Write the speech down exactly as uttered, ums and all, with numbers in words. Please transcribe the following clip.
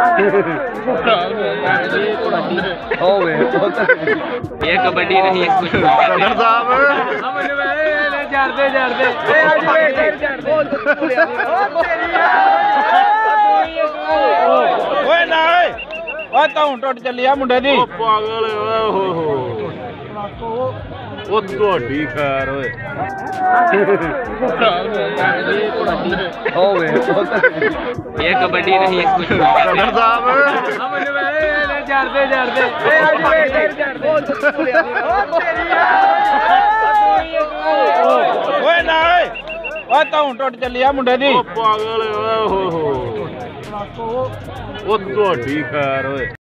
ये कबड्डी नहीं टुट चलिया मुंडे दी पागल वो थोड़ी कार ओए ओए ये कबड्डी नहीं सरदार साहब हम ले जाते जाते ए ओए ना ओए ओ तो टूट चलिया मुंडे दी पागल ओए हो हो वो थोड़ी कार ओए।